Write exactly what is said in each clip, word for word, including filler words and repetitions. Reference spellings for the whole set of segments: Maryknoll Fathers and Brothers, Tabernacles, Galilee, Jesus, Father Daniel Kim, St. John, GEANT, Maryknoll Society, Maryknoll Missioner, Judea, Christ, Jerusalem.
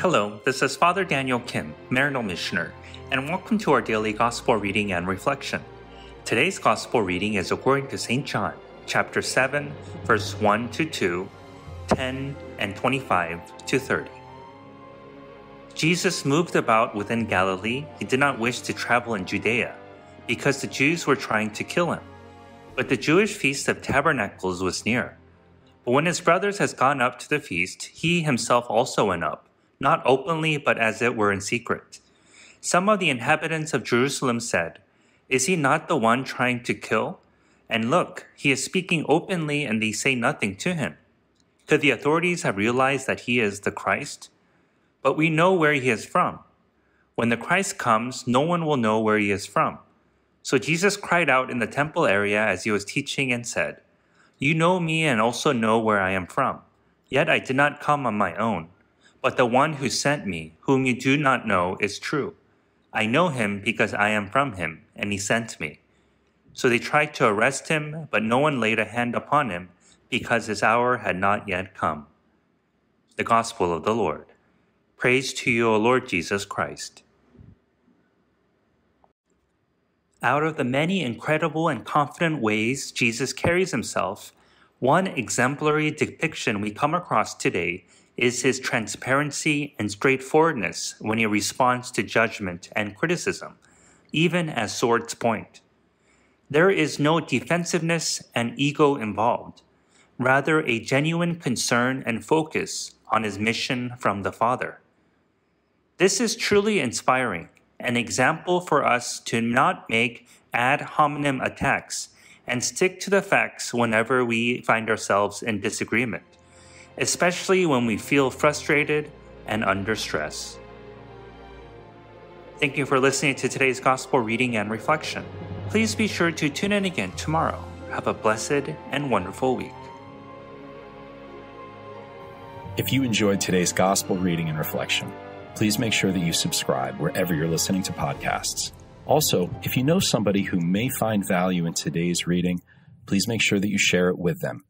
Hello, this is Father Daniel Kim, Maryknoll Missioner, and welcome to our daily Gospel reading and reflection. Today's Gospel reading is according to Saint John, chapter seven, verse one to two, ten and twenty-five to thirty. Jesus moved about within Galilee. He did not wish to travel in Judea, because the Jews were trying to kill him. But the Jewish feast of Tabernacles was near. But when his brothers had gone up to the feast, he himself also went up, not openly, but as it were in secret. Some of the inhabitants of Jerusalem said, "Is he not the one trying to kill? And look, he is speaking openly, and they say nothing to him. Could the authorities have realized that he is the Christ? But we know where he is from. When the Christ comes, no one will know where he is from." So Jesus cried out in the temple area as he was teaching and said, "You know me and also know where I am from. Yet I did not come on my own, but the one who sent me, whom you do not know, is true. I know him because I am from him, and he sent me." So they tried to arrest him, but no one laid a hand upon him, because his hour had not yet come. The Gospel of the Lord. Praise to you, O Lord Jesus Christ. Out of the many incredible and confident ways Jesus carries himself, one exemplary depiction we come across today is his transparency and straightforwardness when he responds to judgment and criticism, even as swords point. There is no defensiveness and ego involved, rather a genuine concern and focus on his mission from the Father. This is truly inspiring, an example for us to not make ad hominem attacks and stick to the facts whenever we find ourselves in disagreement, especially when we feel frustrated and under stress. Thank you for listening to today's Gospel reading and reflection. Please be sure to tune in again tomorrow. Have a blessed and wonderful week. If you enjoyed today's Gospel reading and reflection, please make sure that you subscribe wherever you're listening to podcasts. Also, if you know somebody who may find value in today's reading, please make sure that you share it with them.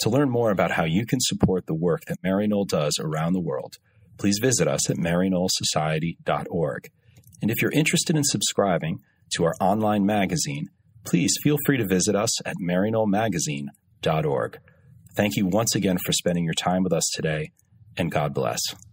To learn more about how you can support the work that Maryknoll does around the world, please visit us at maryknoll society dot org. And if you're interested in subscribing to our online magazine, please feel free to visit us at maryknoll magazine dot org. Thank you once again for spending your time with us today, and God bless.